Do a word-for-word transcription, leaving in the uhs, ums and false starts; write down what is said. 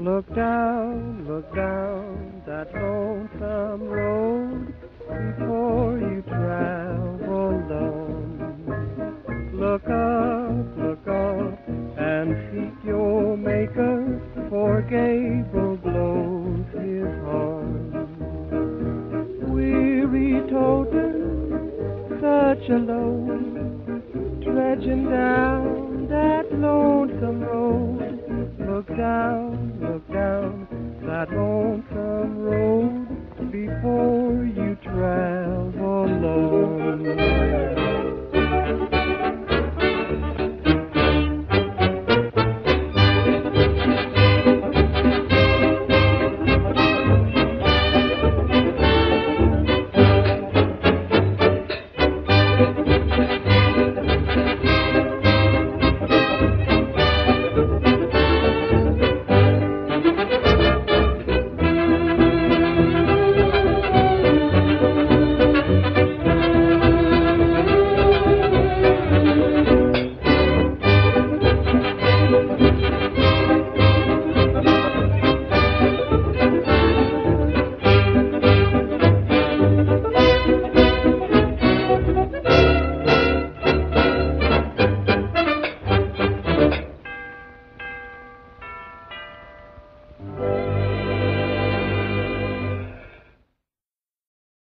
Look down, look down that lonesome road before you travel alone. Look up, look up, and seek your Maker, for Gabriel blows his horn. Weary toader, such a load, trudging down that lonesome road. Look down, look down that lonesome road before you travel alone. Thank you.